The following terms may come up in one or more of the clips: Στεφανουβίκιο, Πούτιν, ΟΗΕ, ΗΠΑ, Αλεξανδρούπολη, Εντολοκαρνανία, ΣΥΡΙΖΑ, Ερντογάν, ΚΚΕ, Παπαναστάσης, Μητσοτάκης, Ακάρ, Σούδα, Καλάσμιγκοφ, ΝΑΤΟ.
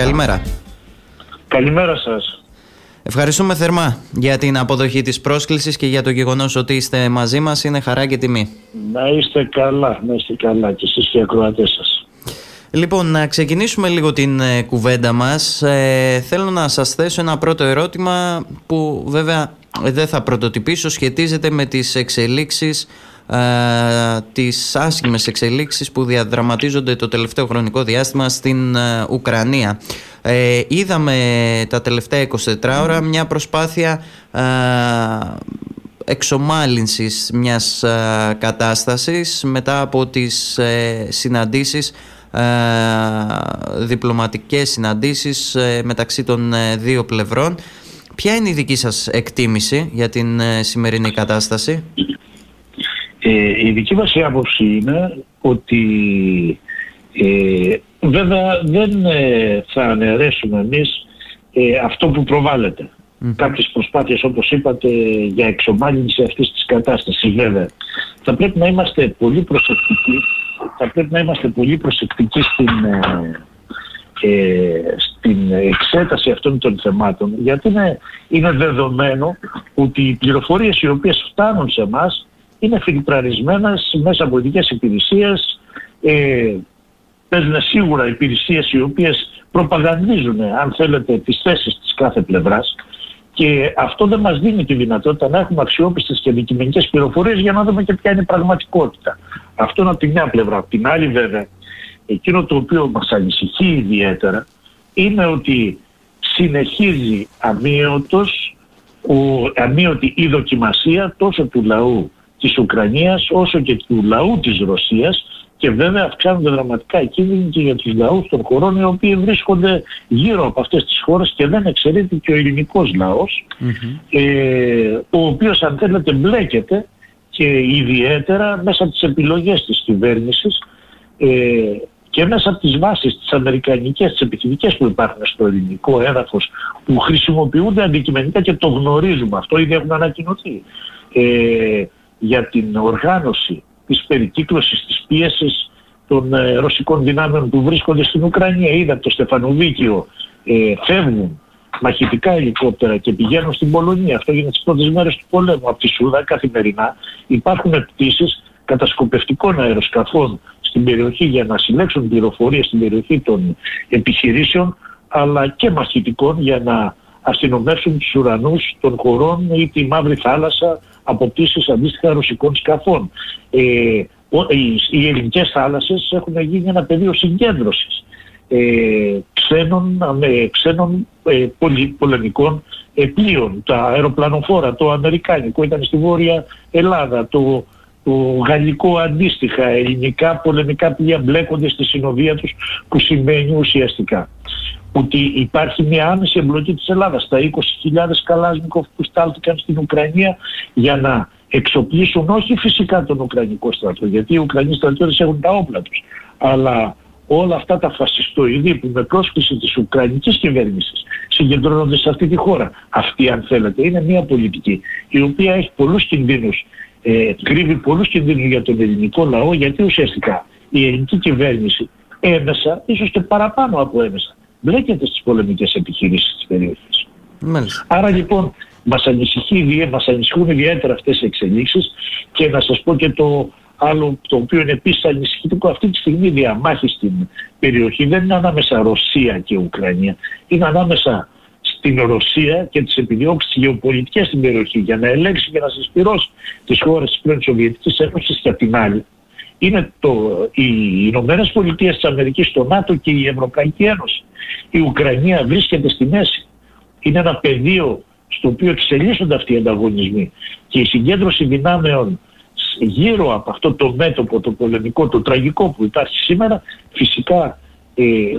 Καλημέρα. Καλημέρα σας. Ευχαριστούμε θερμά για την αποδοχή της πρόσκλησης και για το γεγονός ότι είστε μαζί μας. Είναι χαρά και τιμή. Να είστε καλά, να είστε καλά και εσείς και οι ακροατές σας. Λοιπόν, να ξεκινήσουμε λίγο την κουβέντα μας. Θέλω να σας θέσω ένα πρώτο ερώτημα που βέβαια δεν θα πρωτοτυπήσω, σχετίζεται με τις εξελίξεις, τις άσχημες εξελίξεις που διαδραματίζονται το τελευταίο χρονικό διάστημα στην Ουκρανία. Είδαμε τα τελευταία 24 ώρα μια προσπάθεια εξομάλυνσης μιας κατάστασης μετά από τις συναντήσεις, διπλωματικές συναντήσεις μεταξύ των δύο πλευρών. Ποια είναι η δική σας εκτίμηση για την σημερινή κατάσταση? Η δική μας άποψη είναι ότι βέβαια δεν θα αναιρέσουμε εμείς αυτό που προβάλλεται. Κάποιες προσπάθειες, όπως είπατε, για εξομάλυνση αυτής της κατάστασης. Βέβαια θα πρέπει να είμαστε πολύ προσεκτικοί, στην εξέταση αυτών των θεμάτων, γιατί είναι δεδομένο ότι οι πληροφορίες οι οποίες φτάνουν σε εμάς είναι φιλτραρισμένες μέσα από ειδικές υπηρεσίες, παίζουν σίγουρα υπηρεσίες οι οποίες προπαγανδίζουν, αν θέλετε, τις θέσεις της κάθε πλευράς, και αυτό δεν μας δίνει τη δυνατότητα να έχουμε αξιόπιστες και αντικειμενικές πληροφορίες για να δούμε και ποια είναι η πραγματικότητα. Αυτό είναι από τη μια πλευρά. Από την άλλη, βέβαια, εκείνο το οποίο μας ανησυχεί ιδιαίτερα είναι ότι συνεχίζει αμείωτη η δοκιμασία τόσο του λαού της Ουκρανίας όσο και του λαού της Ρωσίας, και βέβαια αυξάνονται δραματικά οι κίνδυνοι και για τους λαούς των χωρών οι οποίοι βρίσκονται γύρω από αυτές τις χώρες, και δεν εξαιρείται και ο ελληνικός λαός, ο οποίος, αν θέλετε, μπλέκεται, και ιδιαίτερα μέσα από τις επιλογές της κυβέρνησης και μέσα από τις βάσεις τις αμερικανικές, τις επιχειρικές που υπάρχουν στο ελληνικό έδαφος, που χρησιμοποιούνται αντικειμενικά, και το γνωρίζουμε αυτό, ήδη έχουν ανακοινωθεί, για την οργάνωση της περικύκλωσης της πίεσης των ρωσικών δυνάμεων που βρίσκονται στην Ουκρανία. Είδα από το Στεφανουβίκιο φεύγουν μαχητικά ελικόπτερα και πηγαίνουν στην Πολωνία. Αυτό γίνεται τις πρώτες μέρες του πολέμου. Από τη Σούδα καθημερινά υπάρχουν πτήσεις κατασκοπευτικών αεροσκαφών στην περιοχή για να συλλέξουν πληροφορίες στην περιοχή των επιχειρήσεων, αλλά και μαχητικών για να αστυνομεύσουν τους ουρανούς των χωρών ή τη Μαύρη Θάλασσα από πτήσεις αντίστοιχα ρωσικών σκαφών. Οι ελληνικές θάλασσες έχουν γίνει ένα πεδίο συγκέντρωσης ξένων πολεμικών πλοίων. Τα αεροπλανοφόρα, το αμερικάνικο ήταν στη Βόρεια Ελλάδα, το γαλλικό αντίστοιχα, ελληνικά πολεμικά πλοία μπλέκονται στη συνοδεία τους, που σημαίνει ουσιαστικά ότι υπάρχει μια άμεση εμπλοκή της Ελλάδας. Τα 20.000 Καλάσμιγκοφ που στάλθηκαν στην Ουκρανία για να εξοπλίσουν όχι φυσικά τον Ουκρανικό στρατό, γιατί οι Ουκρανοί στρατιώτες έχουν τα όπλα τους, αλλά όλα αυτά τα φασιστοειδή που με πρόσκληση της Ουκρανικής κυβέρνησης συγκεντρώνονται σε αυτή τη χώρα. Αυτή, αν θέλετε, είναι μια πολιτική η οποία έχει πολλούς κινδύνους, κρύβει πολλούς κινδύνους για τον ελληνικό λαό, γιατί ουσιαστικά η ελληνική κυβέρνηση έμεσα, ίσως και παραπάνω από έμεσα, μπλέκεται στις πολεμικές επιχειρήσεις της περιοχής. Μάλιστα. Άρα λοιπόν μας ανησυχούν ιδιαίτερα αυτές οι εξελίξεις, και να σας πω και το άλλο, το οποίο είναι επίσης ανησυχητικό. Αυτή τη στιγμή η διαμάχη στην περιοχή δεν είναι ανάμεσα Ρωσία και Ουκρανία, είναι ανάμεσα στην Ρωσία και τις επιδιώξεις γεωπολιτικές στην περιοχή για να ελέγξει και να συσπυρώσει τις χώρες της πρώην Σοβιετικής Ένωσης, και απ' την άλλη είναι οι Ηνωμένες Πολιτείες της Αμερικής, το ΝΑΤΟ και η Ευρωπαϊκή Ένωση. Η Ουκρανία βρίσκεται στη μέση. Είναι ένα πεδίο στο οποίο εξελίσσονται αυτοί οι ανταγωνισμοί, και η συγκέντρωση δυνάμεων γύρω από αυτό το μέτωπο, το πολεμικό, το τραγικό που υπάρχει σήμερα, φυσικά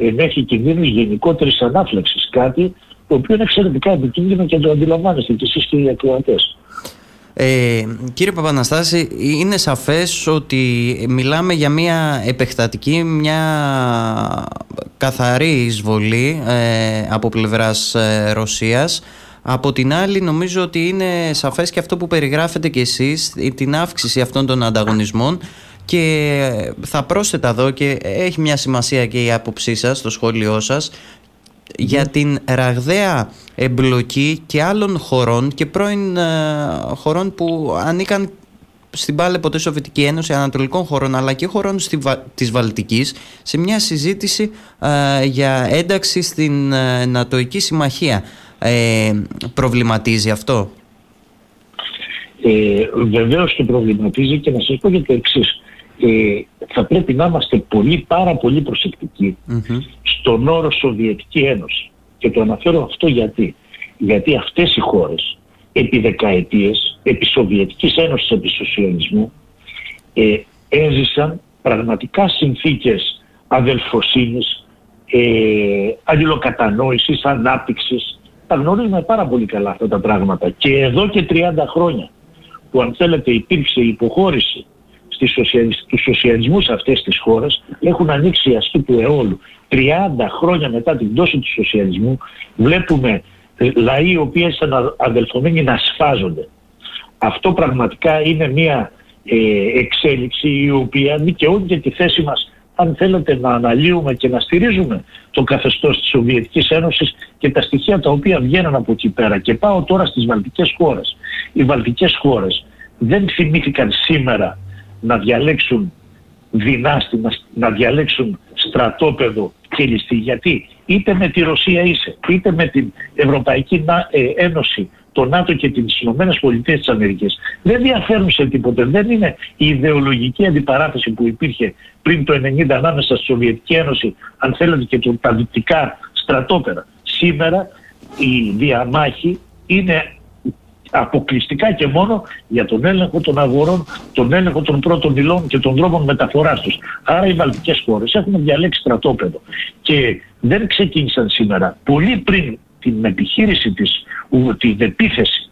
ενέχει κινδύνους γενικότερης ανάφλεξης. Κάτι το οποίο είναι εξαιρετικά επικίνδυνο, και το αντιλαμβάνεστε κι εσείς και οι ακροατές. Κύριε Παπαναστάση, είναι σαφές ότι μιλάμε για μια επεκτατική, μια καθαρή εισβολή από πλευράς Ρωσίας. Από την άλλη, νομίζω ότι είναι σαφές και αυτό που περιγράφετε κι εσείς, την αύξηση αυτών των ανταγωνισμών. Και θα πρόσθετα εδώ, και έχει μια σημασία και η άποψή σας, το σχόλιο σας, για την ραγδαία εμπλοκή και άλλων χωρών και πρώην χωρών που ανήκαν στην πάλι ποτέ Σοβιετική Ένωση, ανατολικών χωρών αλλά και χωρών της Βαλτικής, σε μια συζήτηση για ένταξη στην Νατοϊκή Συμμαχία. Προβληματίζει αυτό? Βεβαίως και προβληματίζει, και να σας πω για το εξής. Θα πρέπει να είμαστε πάρα πολύ προσεκτικοί στον όρο Σοβιετική Ένωση. Και το αναφέρω αυτό γιατί. Γιατί αυτές οι χώρες επί δεκαετίες, επί Σοβιετικής Ένωσης, επί σοσιαλισμού, έζησαν πραγματικά συνθήκες αδελφοσύνης, αλληλοκατανόησης, ανάπτυξης. Τα γνωρίζουμε πάρα πολύ καλά αυτά τα πράγματα. Και εδώ και 30 χρόνια που, αν θέλετε, υπήρξε υποχώρηση του σοσιαλισμού σε αυτές τις χώρες, έχουν ανοίξει η ασκή του αιώλου. 30 χρόνια μετά την πτώση του σοσιαλισμού βλέπουμε λαοί οι οποίοι ήταν αδελφωμένοι να σφάζονται. Αυτό πραγματικά είναι μια εξέλιξη η οποία δικαιώνει τη θέση μας, αν θέλετε, να αναλύουμε και να στηρίζουμε το καθεστώς της Σοβιετικής Ένωσης και τα στοιχεία τα οποία βγαίνουν από εκεί πέρα. Και πάω τώρα στις βαλτικές χώρες. Οι βαλτικές χώρες δεν θυμήθηκαν σήμερα να διαλέξουν δυνάστη, να διαλέξουν στρατόπεδο και ληστή, γιατί είτε με τη Ρωσία είσαι, είτε με την Ευρωπαϊκή Ένωση, το ΝΑΤΟ και τις Ηνωμένες Πολιτείες της Αμερικής, δεν διαφέρουν σε τίποτε. Δεν είναι η ιδεολογική αντιπαράθεση που υπήρχε πριν το 1990 ανάμεσα στη Σοβιετική Ένωση, αν θέλετε, και τα δυτικά στρατόπεδα. Σήμερα η διαμάχη είναι αποκλειστικά και μόνο για τον έλεγχο των αγορών, τον έλεγχο των πρώτων υλών και των τρόπων μεταφοράς τους. Άρα οι βαλτικές χώρες έχουν διαλέξει στρατόπεδο και δεν ξεκίνησαν σήμερα. Πολύ πριν την επιχείρηση την επίθεση,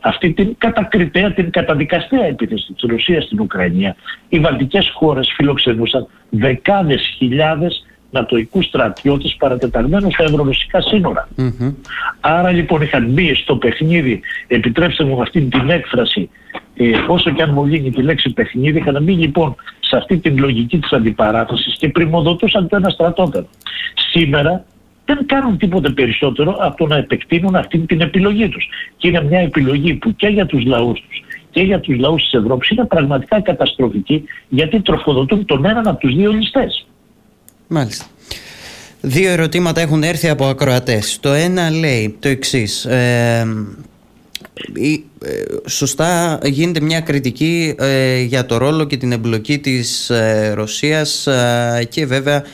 αυτή την κατακριτέα, την καταδικαστέα επίθεση της Ρωσίας στην Ουκρανία, οι βαλτικές χώρες φιλοξενούσαν δεκάδες χιλιάδες νατοϊκούς στρατιώτες παρατεταγμένους στα ευρωρωσικά σύνορα. Άρα λοιπόν είχαν μπει στο παιχνίδι, επιτρέψτε μου αυτήν την έκφραση, όσο και αν μου λύνει τη λέξη παιχνίδι, είχαν μπει λοιπόν σε αυτή την λογική της αντιπαράθεσης και πρημοδοτούσαν το ένα στρατόπεδο. Σήμερα δεν κάνουν τίποτε περισσότερο από το να επεκτείνουν αυτή την επιλογή τους. Και είναι μια επιλογή που και για τους λαούς τους και για τους λαούς της Ευρώπης είναι πραγματικά καταστροφική, γιατί τροφοδοτούν τον έναν από τους δύο ληστές. Μάλιστα. Δύο ερωτήματα έχουν έρθει από ακροατές. Το ένα λέει το εξής. Σωστά γίνεται μια κριτική για το ρόλο και την εμπλοκή της Ρωσίας και βέβαια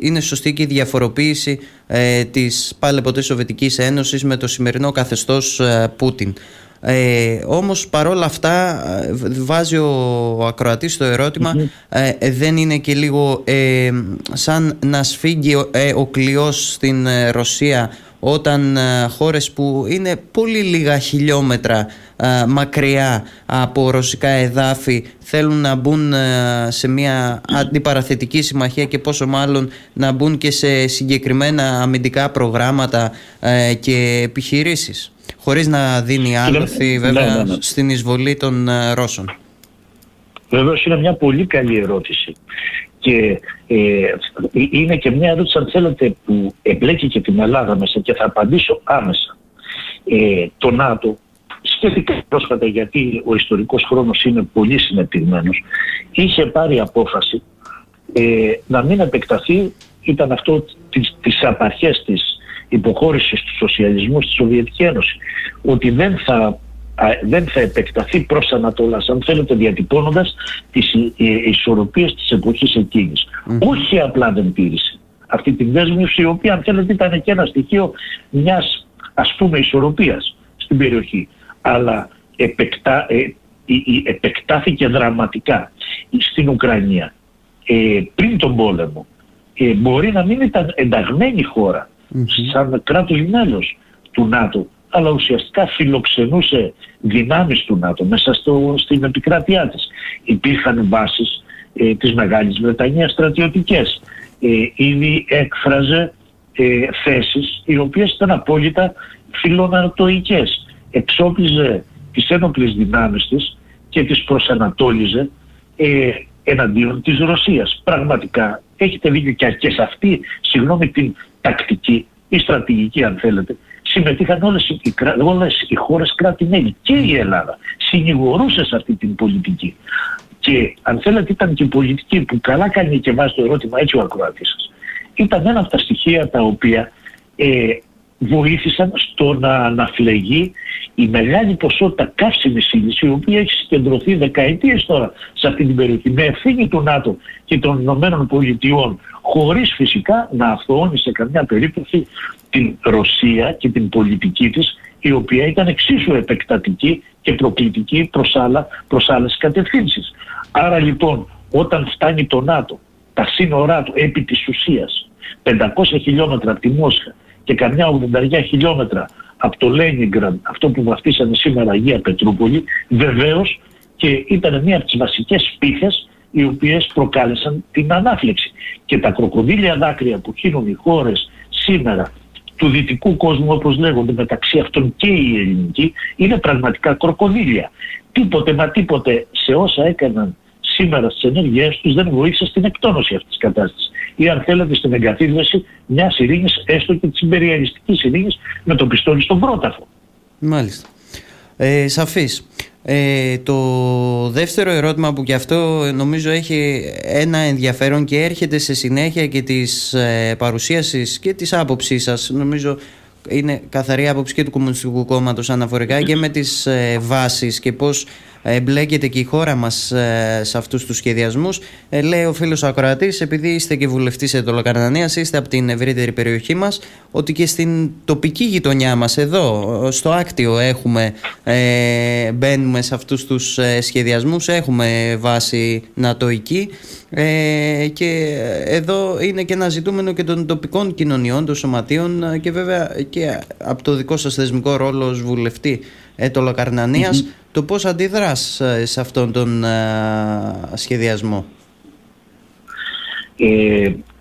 είναι σωστή και η διαφοροποίηση της πάλι ποτέ Σοβιετικής Ένωσης με το σημερινό καθεστώς Πούτιν. Όμως παρόλα αυτά βάζει ο ακροατής το ερώτημα, δεν είναι και λίγο σαν να σφίγγει ο κλειός στην Ρωσία, όταν χώρες που είναι πολύ λίγα χιλιόμετρα μακριά από ρωσικά εδάφη θέλουν να μπουν σε μια αντιπαραθετική συμμαχία και πόσο μάλλον να μπουν και σε συγκεκριμένα αμυντικά προγράμματα και επιχειρήσεις, χωρίς να δίνει άλοθη βέβαια στην εισβολή των Ρώσων? Βεβαίως είναι μια πολύ καλή ερώτηση και είναι και μια ερώτηση, αν θέλετε, που εμπλέκει και την Ελλάδα μέσα, και θα απαντήσω άμεσα. Το ΝΑΤΟ σχετικά πρόσφατα, γιατί ο ιστορικός χρόνος είναι πολύ συνεπτυγμένος, είχε πάρει απόφαση να μην επεκταθεί, ήταν αυτό τις απαρχές της υποχώρησης του σοσιαλισμού στη Σοβιετική Ένωση, ότι δεν θα επεκταθεί προς Ανατολάς, αν θέλετε, διατυπώνοντας τις ισορροπίες της εποχής εκείνης. Όχι απλά δεν τήρησε αυτή τη δέσμευση, η οποία, αν θέλετε, ήταν και ένα στοιχείο μιας, ας πούμε, ισορροπίας στην περιοχή, αλλά επεκτάθηκε δραματικά στην Ουκρανία. Πριν τον πόλεμο μπορεί να μην ήταν ενταγμένη χώρα σαν κράτος μέλος του ΝΑΤΟ, αλλά ουσιαστικά φιλοξενούσε δυνάμεις του ΝΑΤΟ μέσα στην επικράτειά της. Υπήρχαν βάσεις της Μεγάλης Βρετανίας στρατιωτικές. Ήδη έκφραζε θέσεις οι οποίες ήταν απόλυτα φιλονατοϊκές. Εξόπλιζε τις ένοπλες δυνάμεις της και τις προσανατόλιζε εναντίον της Ρωσίας. Πραγματικά έχετε δίκιο και σε αυτή, συγγνώμη, την τακτική ή στρατηγική, αν θέλετε, συμμετείχαν όλες οι χώρες κράτη-μέλη και η Ελλάδα. Συνηγορούσε σε αυτή την πολιτική. Και αν θέλετε, ήταν και η πολιτική που καλά κάνει και βάζει το ερώτημα έτσι ο ακροατής σας. Ήταν ένα από τα στοιχεία τα οποία βοήθησαν στο να αναφλεγεί η μεγάλη ποσότητα καύσιμης ύλης, η οποία έχει συγκεντρωθεί δεκαετίες τώρα σε αυτή την περιοχή, με ευθύνη του ΝΑΤΟ και των Ηνωμένων Πολιτειών, χωρίς φυσικά να αθωώνει σε καμιά περίπτωση την Ρωσία και την πολιτική της, η οποία ήταν εξίσου επεκτατική και προκλητική προς άλλες κατευθύνσεις. Άρα λοιπόν, όταν φτάνει το ΝΑΤΟ, τα σύνορά του επί της ουσίας, 500 χιλιόμετρα από τη Μόσχα και καμιά 80 χιλιόμετρα από το Λένιγκραντ, αυτό που βαφτίσανε σήμερα Αγία Πετρούπολη, βεβαίως και ήταν μία από τις βασικές πίθες οι οποίες προκάλεσαν την ανάφλεξη. Και τα κροκοδίλια δάκρυα που χύνουν οι χώρες σήμερα του δυτικού κόσμου, όπως λέγονται, μεταξύ αυτών και η ελληνική, είναι πραγματικά κροκοδίλια. Τίποτε μα τίποτε σε όσα έκαναν σήμερα στις ενέργειές τους δεν βοήθησε στην εκτόνωση αυτής της κατάστασης ή, αν θέλετε, στην εγκαθίδρυση μιας ειρήνης, έστω και της υπεριαλιστικής ειρήνης, με το πιστόλι στον πρόταφο. Μάλιστα. Σαφής. Το δεύτερο ερώτημα, που και αυτό νομίζω έχει ένα ενδιαφέρον και έρχεται σε συνέχεια και της παρουσίασης και της άποψής σας, νομίζω είναι καθαρή άποψη και του Κομμουνιστικού Κόμματος αναφορικά και με τις βάσεις και πώς εμπλέκεται και η χώρα μας σε αυτούς τους σχεδιασμούς. Λέει ο φίλος ακροατής, επειδή είστε και βουλευτής Εντολοκαρνανίας, είστε από την ευρύτερη περιοχή μας, ότι και στην τοπική γειτονιά μας εδώ, στο Άκτιο, έχουμε, μπαίνουμε σε αυτούς τους σχεδιασμούς, έχουμε βάση νατοϊκή και εδώ είναι και ένα ζητούμενο και των τοπικών κοινωνιών, των σωματείων και βέβαια και από το δικό σας θεσμικό ρόλο ως βουλευτή Εντολοκαρνανίας, το πώς αντιδράς σε αυτόν τον σχεδιασμό.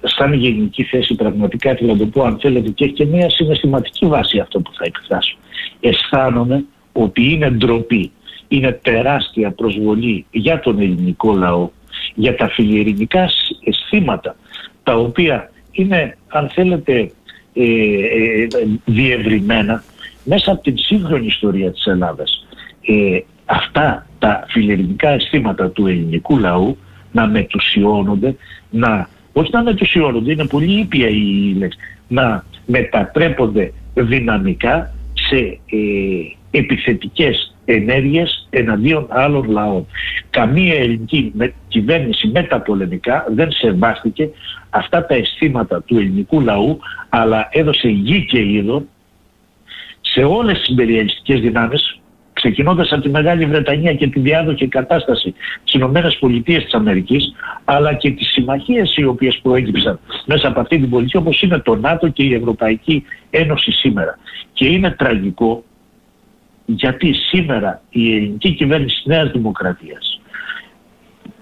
Σαν γενική θέση, πραγματικά θέλω να το πω, αν θέλετε, και έχει και μια συναισθηματική βάση αυτό που θα εκφράσω. Αισθάνομαι ότι είναι ντροπή, είναι τεράστια προσβολή για τον ελληνικό λαό, για τα φιλιρινικά αισθήματα, τα οποία είναι, αν θέλετε, διευρυμένα μέσα από την σύγχρονη ιστορία της Ελλάδας. Αυτά τα φιλελληνικά αισθήματα του ελληνικού λαού να μετουσιώνονται, όχι να μετουσιώνονται, είναι πολύ ήπια η λέξη, να μετατρέπονται δυναμικά σε επιθετικές ενέργειες εναντίον άλλων λαών. Καμία ελληνική κυβέρνηση μεταπολεμικά δεν σεβάστηκε αυτά τα αισθήματα του ελληνικού λαού, αλλά έδωσε γη και είδο σε όλες τις υπεριαλιστικές δυνάμεις, ξεκινώντας από τη Μεγάλη Βρετανία και τη διάδοχη κατάσταση στις Ηνωμένες Πολιτείες της Αμερικής, αλλά και τις συμμαχίες οι οποίες προέκυψαν μέσα από αυτή την πολιτική, όπως είναι το ΝΑΤΟ και η Ευρωπαϊκή Ένωση σήμερα. Και είναι τραγικό, γιατί σήμερα η ελληνική κυβέρνηση της Νέας Δημοκρατίας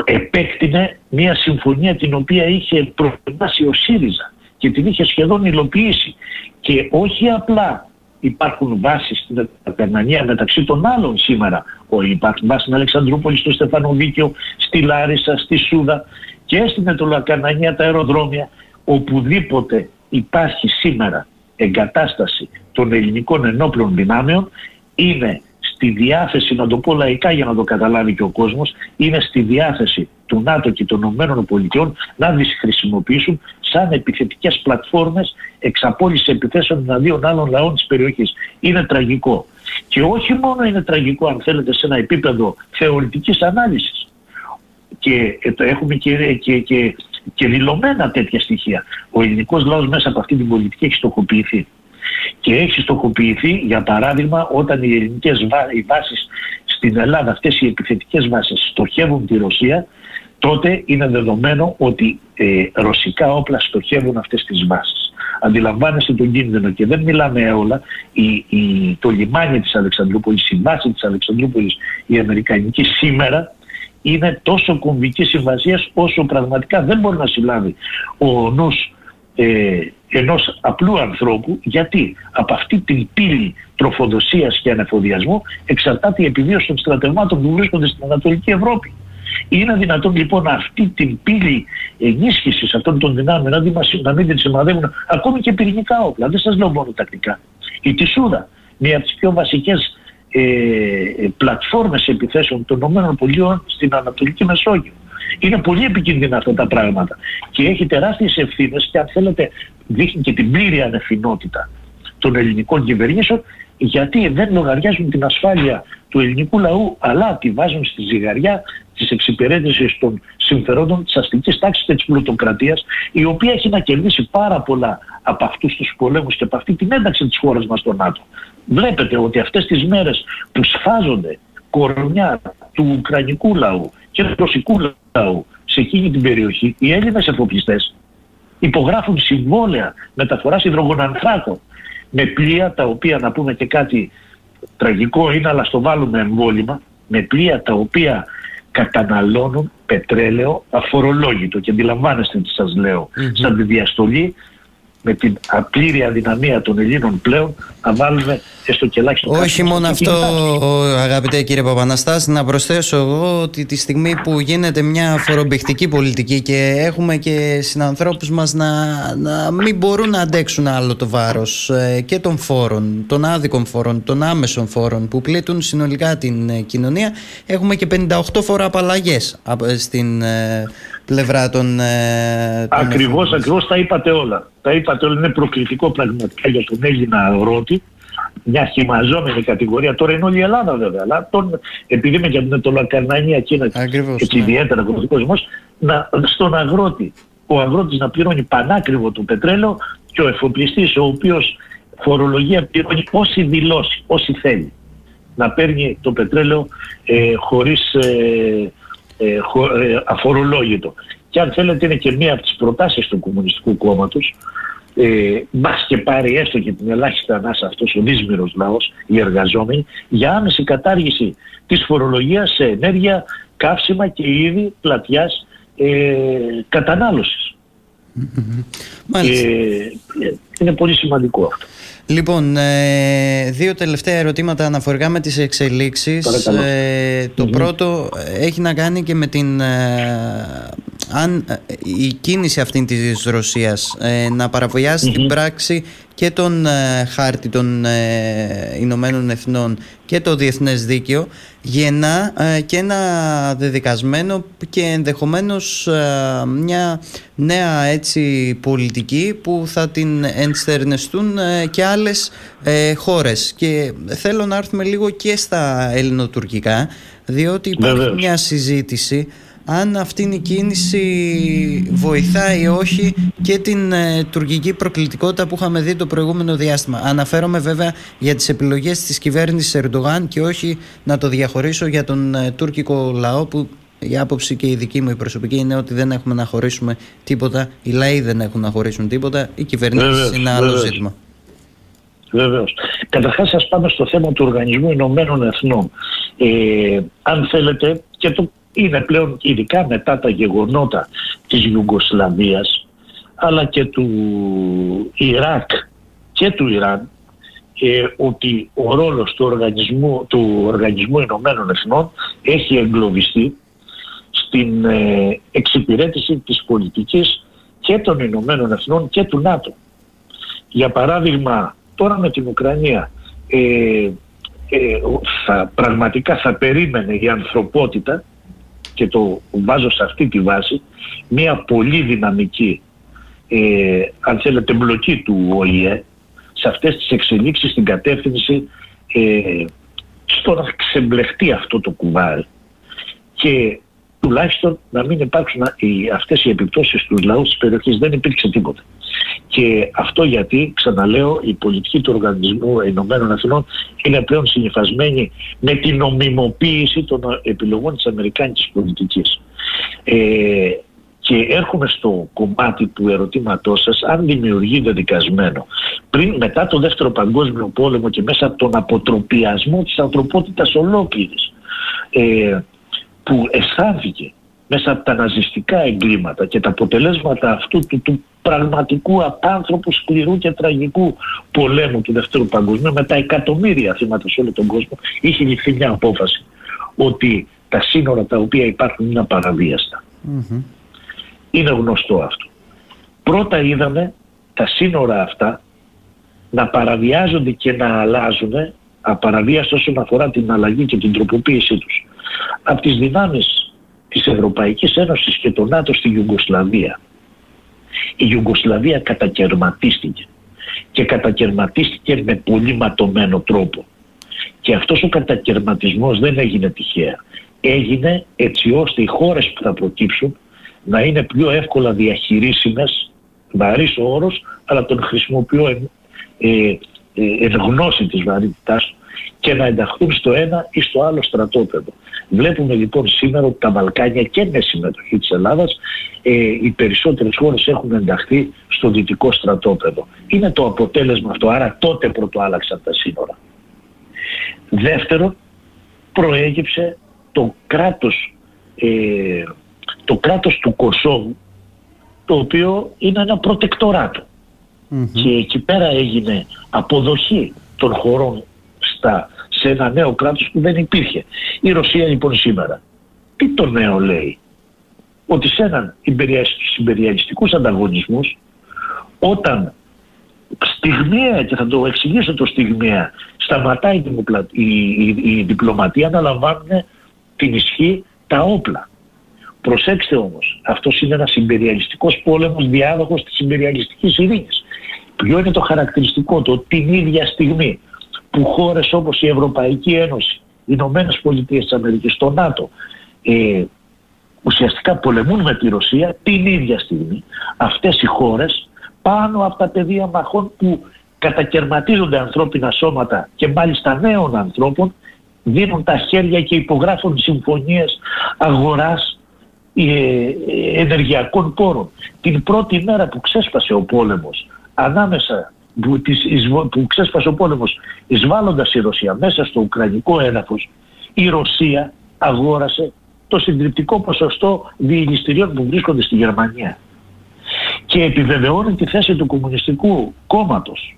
επέκτηνε μια συμφωνία την οποία είχε προετοιμάσει ο ΣΥΡΙΖΑ και την είχε σχεδόν υλοποιήσει. Και όχι απλά υπάρχουν βάσεις στην Καρνανία μεταξύ των άλλων σήμερα. Υπάρχουν βάσεις στην Αλεξανδρούπολη, στο Στεφανουβίκιο, στη Λάρισα, στη Σούδα και στην Εντολοκαρνανία τα αεροδρόμια. Οπουδήποτε υπάρχει σήμερα εγκατάσταση των ελληνικών ενόπλων δυνάμεων, είναι στη διάθεση, να το πω λαϊκά για να το καταλάβει και ο κόσμος, είναι στη διάθεση του ΝΑΤΟ και των ΗΠΑ να τις χρησιμοποιήσουν σαν επιθετικές πλατφόρμες εξαπόλυσης επιθέσεων εναντίον άλλων λαών της περιοχής. Είναι τραγικό. Και όχι μόνο είναι τραγικό, αν θέλετε, σε ένα επίπεδο θεωρητικής ανάλυσης. Και έχουμε και δηλωμένα τέτοια στοιχεία. Ο ελληνικός λαός μέσα από αυτή την πολιτική έχει στοχοποιηθεί. Και έχει στοχοποιηθεί, για παράδειγμα, όταν οι ελληνικές βάσεις στην Ελλάδα, αυτές οι επιθετικές βάσεις, στοχεύουν τη Ρωσία, τότε είναι δεδομένο ότι ρωσικά όπλα στοχεύουν αυτές τις βάσεις. Αντιλαμβάνεστε τον κίνδυνο και δεν μιλάμε αιώλα. Το λιμάνι της Αλεξανδρούπολης, η βάση της Αλεξανδρούπολης, η αμερικανική σήμερα, είναι τόσο κομβική συμβασία όσο πραγματικά δεν μπορεί να συλλάβει ο νους ενός απλού ανθρώπου, γιατί από αυτή την πύλη τροφοδοσίας και ανεφοδιασμού εξαρτάται η επιβίωση των στρατευμάτων που βρίσκονται στην Ανατολική Ευρώπη. Είναι δυνατόν λοιπόν αυτή την πύλη ενίσχυσης αυτών των δυνάμεων να μην την σημαδεύουν ακόμη και πυρηνικά όπλα, δεν σας λέω μόνο τακτικά. Η τη Σούδα, μία από τις πιο βασικές πλατφόρμες επιθέσεων των ΗΠΑ στην Ανατολική Μεσόγειο. Είναι πολύ επικίνδυνα αυτά τα πράγματα και έχει τεράστιες ευθύνες και αν θέλετε δείχνει και την πλήρη ανευθυνότητα των ελληνικών κυβερνήσεων, γιατί δεν λογαριάζουν την ασφάλεια του ελληνικού λαού αλλά τη βάζουν στη ζυγαριά της εξυπηρέτησης των συμφερόντων της αστικής τάξης και της πλουτοκρατίας, η οποία έχει να κερδίσει πάρα πολλά από αυτούς τους πολέμους και από αυτή την ένταξη της χώρας μας στο ΝΑΤΟ. Βλέπετε ότι αυτές τις μέρες που σφάζονται κορμιά του ουκρανικού λαού και του ρωσικού λαού σε εκείνη την περιοχή, οι Έλληνες εφοπλιστές υπογράφουν συμβόλαια μεταφοράς υδρογονανθράκων με πλοία τα οποία, να πούμε και κάτι τραγικό είναι, αλλά στο βάλουμε εμβόλυμα, με πλοία τα οποία καταναλώνουν πετρέλαιο αφορολόγητο. Και αντιλαμβάνεστε τι σας λέω, σαν τη διαστολή με την απλήρη αδυναμία των Ελλήνων πλέον να βάλουμε έστω και ελάχιστο. Όχι μόνο αυτό, αγαπητέ κύριε Παπαναστάση, να προσθέσω εγώ ότι τη στιγμή που γίνεται μια φορομπηχτική πολιτική και έχουμε και συνανθρώπους μας να μην μπορούν να αντέξουν άλλο το βάρος και των φόρων, των άδικων φόρων, των άμεσων φόρων που πλήττουν συνολικά την κοινωνία, έχουμε και 58 φορά απαλλαγές στην πλευρά των Ακριβώς τα είπατε όλα. Τα είπατε όλα, είναι προκλητικό πραγματικά για τον Έλληνα αγρότη, μια χυμαζόμενη κατηγορία. Τώρα είναι όλη η Ελλάδα βέβαια, αλλά επειδή είμαι και με το Λακαρνανία και ιδιαίτερα κόσμο, στον αγρότη, ο αγρότης να πληρώνει πανάκριβο το πετρέλαιο και ο εφοπλιστής, ο οποίος φορολογία πληρώνει όσοι δηλώσει, όσοι θέλει, να παίρνει το πετρέλαιο χωρίς αφορολόγητο. Και αν θέλετε είναι και μία από τις προτάσεις του Κομμουνιστικού Κόμματος, μπας και πάρει έστω και την ελάχιστα ανάσα αυτός ο δύσμηρος λαός, οι εργαζόμενοι, για άμεση κατάργηση της φορολογίας σε ενέργεια, καύσιμα και είδη πλατιάς κατανάλωσης. Είναι πολύ σημαντικό αυτό. Λοιπόν, δύο τελευταία ερωτήματα αναφορικά με τις εξελίξεις. Το πρώτο έχει να κάνει και με την αν η κίνηση αυτή της Ρωσίας να παραβιάσει την πράξη και τον χάρτη των Ηνωμένων Εθνών και το διεθνές δίκαιο, γεννά και ένα δεδικασμένο και ενδεχομένως μια νέα έτσι πολιτική που θα την ενστερνιστούν και άλλες χώρες. Και θέλω να έρθουμε λίγο και στα ελληνοτουρκικά, διότι υπάρχει μια συζήτηση αν αυτήν η κίνηση βοηθάει ή όχι και την τουρκική προκλητικότητα που είχαμε δει το προηγούμενο διάστημα. Αναφέρομαι βέβαια για τις επιλογές της κυβέρνησης Ερντογάν και όχι να το διαχωρίσω για τον τουρκικό λαό, που η άποψη και η δική μου η προσωπική είναι ότι δεν έχουμε να χωρίσουμε τίποτα, οι λαοί δεν έχουν να χωρίσουν τίποτα, οι κυβερνήσεις είναι άλλο ζήτημα. Βεβαίως. Καταρχάς, ας πάμε στο θέμα του Οργανισμού Ηνωμένων Εθνών. Αν θέλετε, και το είναι πλέον, ειδικά μετά τα γεγονότα της Ιουγκοσλαβίας αλλά και του Ιράκ και του Ιράν, ότι ο ρόλος του Οργανισμού Ηνωμένων Εθνών έχει εγκλωβιστεί στην εξυπηρέτηση της πολιτικής και των Ηνωμένων Εθνών και του ΝΑΤΟ. Για παράδειγμα, τώρα με την Ουκρανία πραγματικά θα περίμενε η ανθρωπότητα, και το βάζω σε αυτή τη βάση, μια πολύ δυναμική αν θέλετε μπλοκή του ΟΗΕ σε αυτές τις εξελίξεις στην κατεύθυνση στο να ξεμπλεχτεί αυτό το κουβάρι και τουλάχιστον να μην υπάρξουν αυτές οι επιπτώσεις στους λαούς της περιοχής. Δεν υπήρξε τίποτα. Και αυτό γιατί, ξαναλέω, η πολιτική του Οργανισμού Ηνωμένων Εθνών είναι πλέον συνυφασμένη με την νομιμοποίηση των επιλογών της αμερικάνικης πολιτικής. Και έρχομαι στο κομμάτι του ερωτήματός σας, αν δημιουργεί δεδικασμένο. Μετά το Δεύτερο Παγκόσμιο Πόλεμο και μέσα από τον αποτροπιασμό της ανθρωπότητας ολόκληρης, που αισθάνθηκε μέσα από τα ναζιστικά εγκλήματα και τα αποτελέσματα αυτού του πραγματικού απάνθρωπου, σκληρού και τραγικού πολέμου του Δεύτερου Παγκοσμίου, με τα εκατομμύρια θύματα σε όλο τον κόσμο, είχε ληφθεί μια απόφαση ότι τα σύνορα τα οποία υπάρχουν είναι απαραβίαστα. Mm-hmm. Είναι γνωστό αυτό. Πρώτα είδαμε τα σύνορα αυτά να παραβιάζονται και να αλλάζουν απαραβίαστα όσον αφορά την αλλαγή και την τροποποίησή τους από τις δυνάμεις της Ευρωπαϊκής Ένωσης και το ΝΑΤΟ στη Ιουγκοσλαβία. Η Ιουγκοσλαβία κατακαιρματίστηκε και κατακαιρματίστηκε με πολύ ματωμένο τρόπο. Και αυτός ο κατακαιρματισμός δεν έγινε τυχαία. Έγινε έτσι ώστε οι χώρες που θα προκύψουν να είναι πιο εύκολα διαχειρίσιμες, βαρύς ο όρος, αλλά τον χρησιμοποιώ εν γνώση της βαρύτητάς, και να ενταχθούν στο ένα ή στο άλλο στρατόπεδο. Βλέπουμε λοιπόν σήμερα ότι τα Βαλκάνια και με συμμετοχή της Ελλάδας οι περισσότερες χώρες έχουν ενταχθεί στο δυτικό στρατόπεδο. Είναι το αποτέλεσμα αυτό, άρα τότε πρώτο άλλαξαν τα σύνορα. Δεύτερο, προέγυψε το κράτος του Κωσόβου, το οποίο είναι ένα προτεκτοράτο. Mm-hmm. Και εκεί πέρα έγινε αποδοχή των χωρών σε ένα νέο κράτος που δεν υπήρχε. Η Ρωσία λοιπόν σήμερα τι το νέο λέει? Ότι σε έναν υπεριαλιστικούς ανταγωνισμούς, όταν στιγμιαία, και θα το εξηγήσω το στιγμιαία, σταματάει η διπλωματία, αναλαμβάνουν την ισχύ τα όπλα. Προσέξτε όμως, αυτός είναι ένας υπεριαλιστικός πόλεμος, διάδοχος της υπεριαλιστικής ειρήνης. Ποιο είναι το χαρακτηριστικό του? Την ίδια στιγμή που χώρες όπως η Ευρωπαϊκή Ένωση, οι Ηνωμένες Πολιτείες της Αμερικής, το ΝΑΤΟ, ουσιαστικά πολεμούν με τη Ρωσία, την ίδια στιγμή αυτές οι χώρες πάνω από τα πεδία μαχών που κατακαιρματίζονται ανθρώπινα σώματα και μάλιστα νέων ανθρώπων, δίνουν τα χέρια και υπογράφουν συμφωνίες αγοράς ενεργειακών πόρων. Την πρώτη μέρα που ξέσπασε ο πόλεμος εισβάλλοντας η Ρωσία μέσα στο ουκρανικό έδαφος, η Ρωσία αγόρασε το συντριπτικό ποσοστό διηγηστηριών που βρίσκονται στη Γερμανία και επιβεβαιώνει τη θέση του Κομμουνιστικού Κόμματος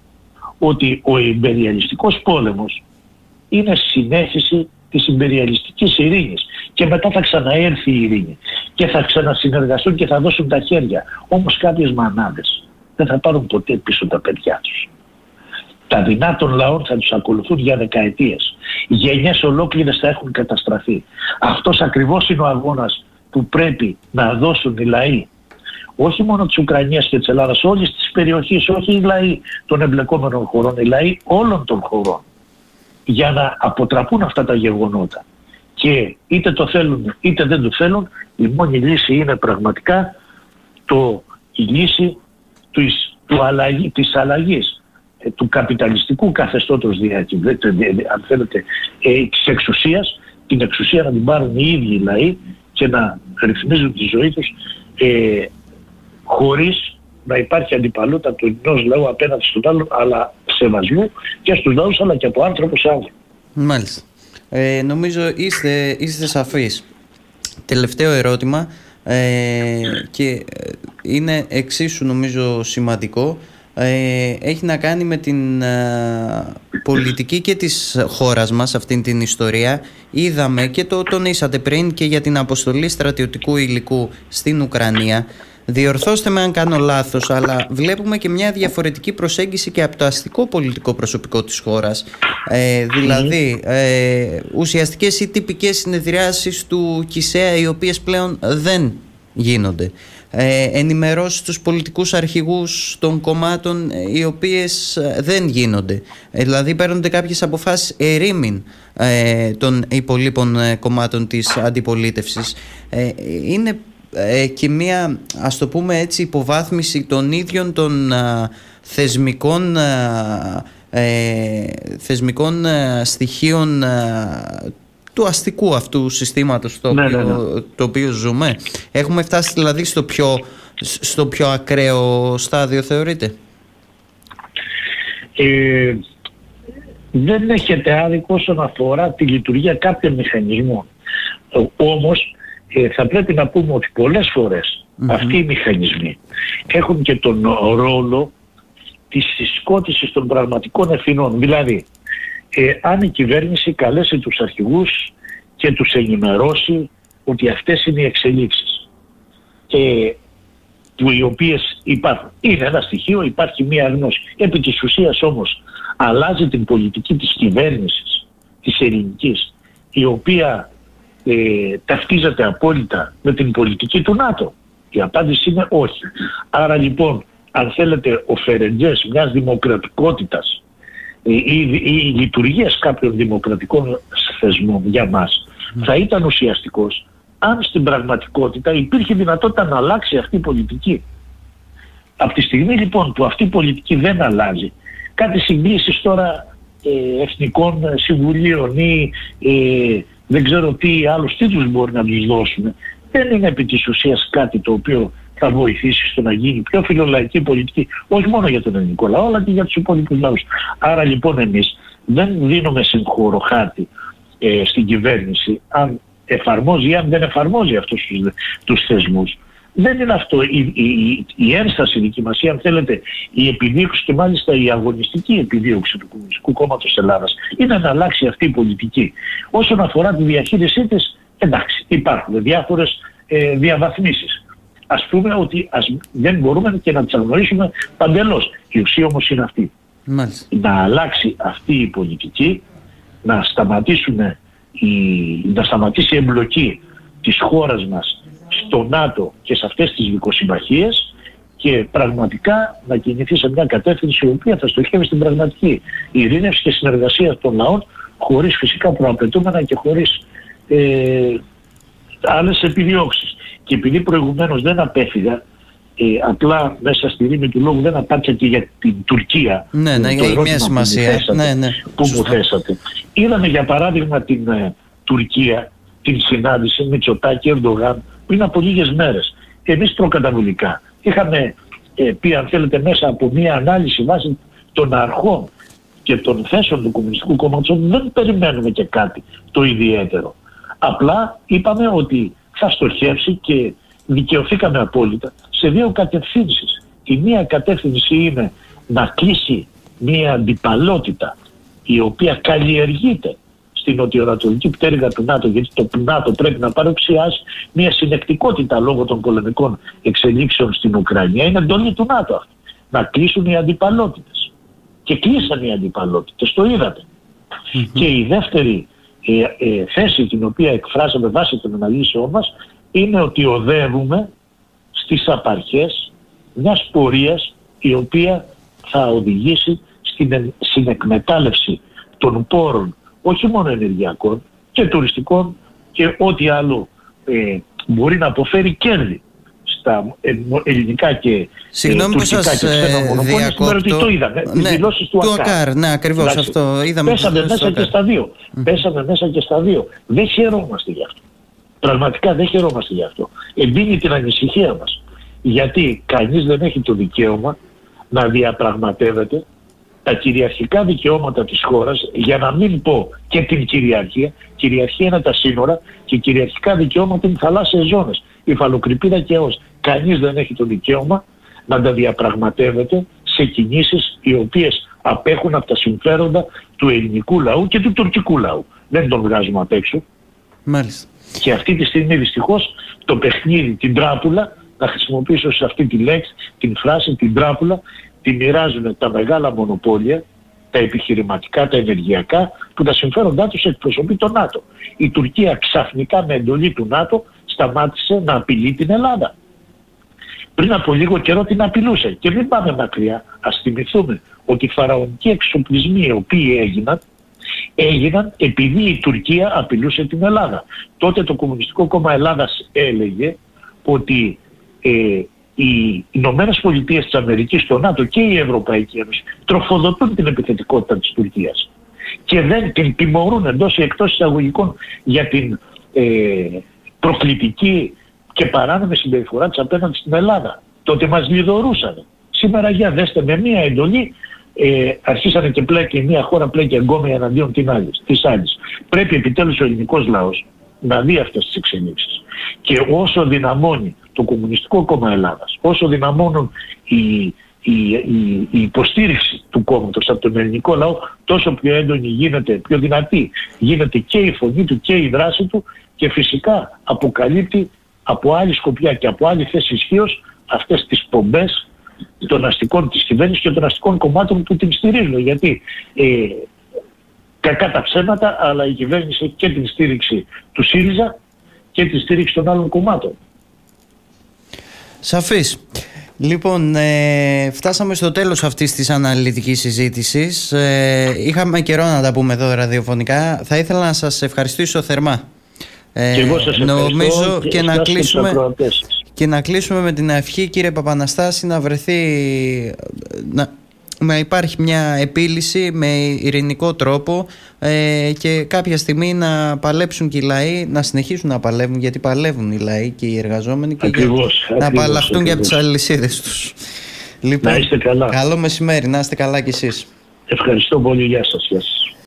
ότι ο ιμπεριαλιστικός πόλεμος είναι συνέχιση της ιμπεριαλιστικής ειρήνης και μετά θα ξαναέρθει η ειρήνη και θα ξανασυνεργαστούν και θα δώσουν τα χέρια. Όμως κάποιες μανάδες δεν θα πάρουν ποτέ πίσω τα παιδιά τους. Τα δεινά των λαών θα τους ακολουθούν για δεκαετίες. Οι γενιές ολόκληρες θα έχουν καταστραφεί. Αυτός ακριβώς είναι ο αγώνας που πρέπει να δώσουν οι λαοί. Όχι μόνο της Ουκρανίας και της Ελλάδας, όλης της περιοχής, όχι οι λαοί των εμπλεκόμενων χωρών, οι λαοί όλων των χωρών. Για να αποτραπούν αυτά τα γεγονότα. Και είτε το θέλουν είτε δεν το θέλουν, η μόνη λύση είναι πραγματικά η λύση της αλλαγής του καπιταλιστικού καθεστώτος αν θέλετε, της εξουσίας, την εξουσία να την πάρουν οι ίδιοι λαοί και να ρυθμίζουν τη ζωή τους χωρίς να υπάρχει αντιπαλότητα του ενός λαού απέναντι στον άλλον, αλλά σεβασμού και στους λαούς, αλλά και από άνθρωπο σε άνθρωπο. Μάλιστα. Νομίζω είστε σαφείς. Τελευταίο ερώτημα και είναι εξίσου νομίζω σημαντικό. Έχει να κάνει με την πολιτική και της χώρας μας αυτήν την ιστορία. Είδαμε και το τονίσατε πριν και για την αποστολή στρατιωτικού υλικού στην Ουκρανία. Διορθώστε με αν κάνω λάθος, αλλά βλέπουμε και μια διαφορετική προσέγγιση και από το αστικό πολιτικό προσωπικό της χώρας. Δηλαδή ουσιαστικές ή τυπικές συνεδριάσεις του ΚΚΕ, οι οποίες πλέον δεν γίνονται. Ενημερώσει τους πολιτικούς αρχηγούς των κομμάτων, οι οποίες δεν γίνονται. Δηλαδή παίρνονται κάποιες αποφάσεις ερήμην των υπολείπων κομμάτων της αντιπολίτευσης. Είναι και μία, ας το πούμε έτσι, υποβάθμιση των ίδιων των θεσμικών στοιχείων του αστικού αυτού συστήματος το οποίο ζούμε. Έχουμε φτάσει δηλαδή στο πιο ακραίο στάδιο, θεωρείτε? Δεν έχετε άδικο όσον αφορά τη λειτουργία κάποιων μηχανισμών. Όμως θα πρέπει να πούμε ότι πολλές φορές αυτοί οι μηχανισμοί έχουν και τον ρόλο της συσκότησης των πραγματικών ευθυνών. Δηλαδή, αν η κυβέρνηση καλέσει τους αρχηγούς και τους ενημερώσει ότι αυτές είναι οι εξελίξεις και που οι οποίες υπάρχουν. Είναι ένα στοιχείο, υπάρχει μία γνώση. Επί της ουσίας όμως αλλάζει την πολιτική της κυβέρνησης, της ελληνικής, η οποία ταυτίζεται απόλυτα με την πολιτική του ΝΑΤΟ. Η απάντηση είναι όχι. Άρα λοιπόν, αν θέλετε, ο φερεντζές μιας δημοκρατικότητας ή λειτουργίας κάποιων δημοκρατικών θεσμών για μας θα ήταν ουσιαστικός αν στην πραγματικότητα υπήρχε δυνατότητα να αλλάξει αυτή η πολιτική. Από τη στιγμή λοιπόν που αυτή η πολιτική δεν αλλάζει, κάτι συγκλήσεις τώρα εθνικών συμβουλίων ή δεν ξέρω τι άλλους τίτλους μπορεί να τους δώσουν, δεν είναι επί της ουσίας κάτι το οποίο θα βοηθήσει στο να γίνει πιο φιλολαϊκή πολιτική, όχι μόνο για τον ελληνικό λαό αλλά και για τους υπόλοιπους λαούς. Άρα λοιπόν εμείς δεν δίνουμε συγχωροχάτη στην κυβέρνηση αν εφαρμόζει ή αν δεν εφαρμόζει αυτούς τους θεσμούς. Δεν είναι αυτό η ένσταση δική μας, ή αν θέλετε η επιδίωξη και μάλιστα η αγωνιστική επιδίωξη του Κομμουνιστικού Κόμματος Ελλάδας είναι να αλλάξει αυτή η πολιτική. Όσον αφορά τη διαχείρισή της, εντάξει, υπάρχουν διάφορες διαβαθμίσεις. Ας πούμε ότι δεν μπορούμε και να τις αγνοήσουμε παντελώς. Η ουσία όμως είναι αυτή. Μάλιστα. Να αλλάξει αυτή η πολιτική, να σταματήσει η εμπλοκή της χώρας μας στο ΝΑΤΟ και σε αυτές τις δικοσυμπαχίες και πραγματικά να κινηθεί σε μια κατεύθυνση η οποία θα στοχεύει στην πραγματική ειρήνευση και συνεργασία των λαών, χωρίς φυσικά προαπαιτούμενα και χωρίς άλλες επιδιώξεις. Και επειδή προηγουμένως δεν απέφυγα, απλά μέσα στη ρήμη του λόγου δεν απάντησα και για την Τουρκία. Ναι, ναι, για μια σημασία. Που μου θέσατε. Είδαμε για παράδειγμα την Τουρκία, την συνάντηση Μητσοτάκη, Ερντογάν, πριν από λίγες μέρες. Εμείς προκαταβολικά είχαμε πει, αν θέλετε, μέσα από μια ανάλυση βάσει των αρχών και των θέσεων του Κομμουνιστικού Κόμματος, δεν περιμένουμε και κάτι το ιδιαίτερο. Απλά είπαμε ότι θα στοχεύσει και δικαιωθήκαμε απόλυτα σε δύο κατευθύνσεις. Η μία κατεύθυνση είναι να κλείσει μία αντιπαλότητα η οποία καλλιεργείται στην νοτιοανατολική πτέρυγα του ΝΑΤΟ, γιατί το ΝΑΤΟ πρέπει να παρουσιάσει μία συνεκτικότητα λόγω των πολεμικών εξελίξεων στην Ουκρανία. Είναι εντολή του ΝΑΤΟ αυτή. Να κλείσουν οι αντιπαλότητες. Και κλείσαν οι αντιπαλότητες, το είδατε. Και η δεύτερη θέση την οποία εκφράσαμε βάσει των αναλύσεων μας είναι ότι οδεύουμε στις απαρχές μιας πορείας η οποία θα οδηγήσει στην συνεκμετάλλευση των πόρων, όχι μόνο ενεργειακών και τουριστικών και ό,τι άλλο μπορεί να αποφέρει κέρδη στα ελληνικά και συγγνώμη που σας διακόπτω. Το είδαμε, ναι, δηλώσεις του Ακάρ. Ναι, ακριβώς αυτό. Είδαμε πέσαμε μέσα και στα δύο. Πέσαμε μέσα και στα δύο. Δεν χαιρόμαστε γι' αυτό. Πραγματικά δεν χαιρόμαστε γι' αυτό. Εντείνει την ανησυχία μας. Γιατί κανείς δεν έχει το δικαίωμα να διαπραγματεύεται τα κυριαρχικά δικαιώματα της χώρας, για να μην πω και την κυριαρχία. Κυριαρχία είναι τα σύνορα και κυριαρχικά δικαιώματα είναι θαλάσσιες ζώνες, υφαλοκρηπίδα και έως. Κανείς δεν έχει το δικαίωμα να τα διαπραγματεύεται σε κινήσεις οι οποίες απέχουν από τα συμφέροντα του ελληνικού λαού και του τουρκικού λαού. Δεν τον βγάζουμε απ' έξω. Μάλιστα. Και αυτή τη στιγμή δυστυχώς το παιχνίδι, την τράπουλα, να χρησιμοποιήσω σε αυτή τη λέξη, την φράση, την τράπουλα, τη μοιράζουν τα μεγάλα μονοπόλια, τα επιχειρηματικά, τα ενεργειακά, που τα συμφέροντά τους εκπροσωπεί το ΝΑΤΟ. Η Τουρκία ξαφνικά με εντολή του ΝΑΤΟ σταμάτησε να απειλεί την Ελλάδα. Πριν από λίγο καιρό την απειλούσε. Και μην πάμε μακριά, ας θυμηθούμε ότι οι φαραωνικοί εξοπλισμοί οι οποίοι έγιναν επειδή η Τουρκία απειλούσε την Ελλάδα. Τότε το Κομμουνιστικό Κόμμα Ελλάδας έλεγε ότι οι Ηνωμένες Πολιτείες της Αμερικής, το ΝΑΤΟ και η Ευρωπαϊκή Ένωση τροφοδοτούν την επιθετικότητα της Τουρκίας και δεν την τιμωρούν εντός ή εκτός εισαγωγικών για την προκλητική και παράνομη συμπεριφορά της απέναντι στην Ελλάδα. Τότε μας λιδωρούσαν. Σήμερα για δέστε με μία εντολή αρχίσανε και πλέκει μία χώρα, πλέκει εγκόμια εναντίον της άλλης. Πρέπει επιτέλους ο ελληνικός λαός να δει αυτές τις εξελίξεις. Και όσο δυναμώνει το Κομμουνιστικό Κόμμα Ελλάδας, όσο δυναμώνουν οι η υποστήριξη του κόμματος από τον ελληνικό λαό τόσο πιο έντονη γίνεται, πιο δυνατή. Γίνεται και η φωνή του και η δράση του και φυσικά αποκαλύπτει από άλλη σκοπιά και από άλλη θέση ισχύως αυτές τις πομπές των αστικών της κυβέρνησης και των αστικών κομμάτων που την στηρίζουν. Γιατί κακά τα ψέματα, αλλά η κυβέρνηση έχει και την στήριξη του ΣΥΡΙΖΑ και τη στήριξη των άλλων κομμάτων. Σαφής. Λοιπόν, φτάσαμε στο τέλος αυτής της αναλυτικής συζήτησης. Είχαμε καιρό να τα πούμε εδώ ραδιοφωνικά. Θα ήθελα να σας ευχαριστήσω θερμά. Και εγώ σας ευχαριστώ, νομίζω, και να κλείσουμε με την ευχή, κύριε Παπαναστάση, να βρεθεί, να υπάρχει μια επίλυση με ειρηνικό τρόπο και κάποια στιγμή να παλέψουν και οι λαοί, να συνεχίσουν να παλεύουν, γιατί παλεύουν οι λαοί και οι εργαζόμενοι, και να απαλλαχτούν και από τις αλυσίδες τους. Λοιπόν, να είστε καλά. Καλό μεσημέρι, να είστε καλά κι εσείς. Ευχαριστώ πολύ, γεια σας.